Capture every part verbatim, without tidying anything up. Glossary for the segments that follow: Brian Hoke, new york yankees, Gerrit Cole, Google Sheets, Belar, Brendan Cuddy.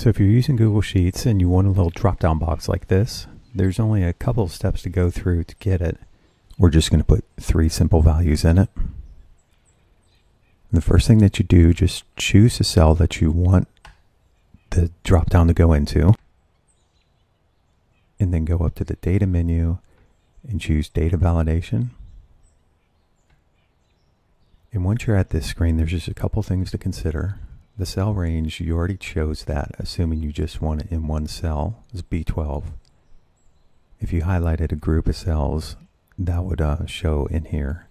So if you're using Google Sheets and you want a little drop-down box like this, there's only a couple of steps to go through to get it. We're just going to put three simple values in it. And the first thing that you do, just choose the cell that you want the drop-down to go into, and then go up to the data menu and choose data validation. And once you're at this screen, there's just a couple things to consider. The cell range, you already chose that, assuming you just want it in one cell, is B twelve. If you highlighted a group of cells, that would uh, show in here.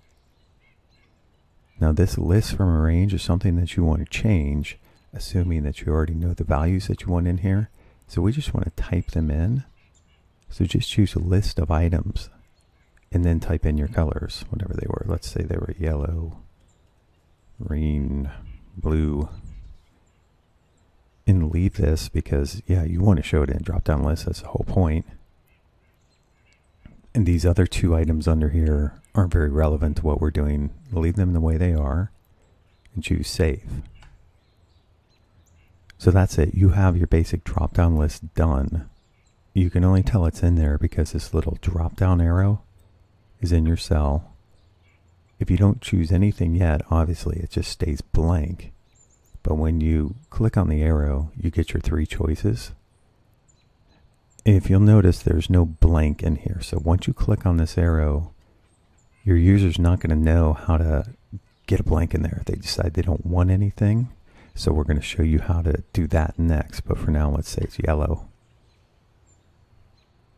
Now this list from a range is something that you want to change, assuming that you already know the values that you want in here. So we just want to type them in. So just choose a list of items and then type in your colors, whatever they were. Let's say they were yellow, green, blue. And leave this because, yeah, you want to show it in drop-down list. That's the whole point. And these other two items under here aren't very relevant to what we're doing. Leave them the way they are and choose save. So that's it. You have your basic drop-down list done. You can only tell it's in there because this little drop-down arrow is in your cell. If you don't choose anything yet, obviously it just stays blank. But when you click on the arrow, you get your three choices. If you'll notice, there's no blank in here. So once you click on this arrow, your user's not going to know how to get a blank in there if they decide they don't want anything. So we're going to show you how to do that next. But for now, let's say it's yellow.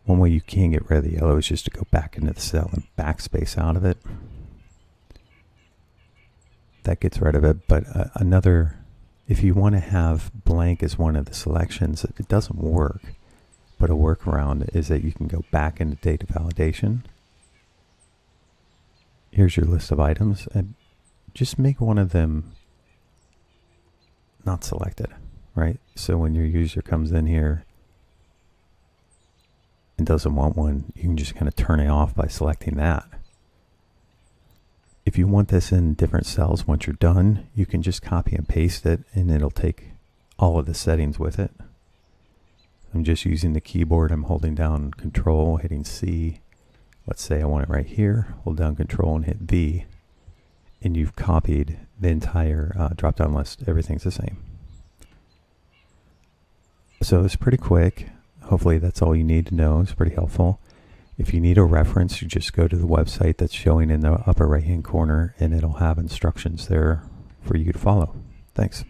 One way you can get rid of the yellow is just to go back into the cell and backspace out of it. That gets rid of it. But uh, another, if you want to have blank as one of the selections, it doesn't work. But a workaround is that you can go back into data validation. Here's your list of items, and just make one of them not selected, right? So when your user comes in here and doesn't want one, you can just kind of turn it off by selecting that. If you want this in different cells once you're done, you can just copy and paste it and it'll take all of the settings with it. I'm just using the keyboard. I'm holding down control, hitting C. Let's say I want it right here. Hold down control and hit V. And you've copied the entire uh, drop-down list. Everything's the same. So it's pretty quick. Hopefully that's all you need to know. It's pretty helpful. If you need a reference, you just go to the website that's showing in the upper right-hand corner, and it'll have instructions there for you to follow. Thanks.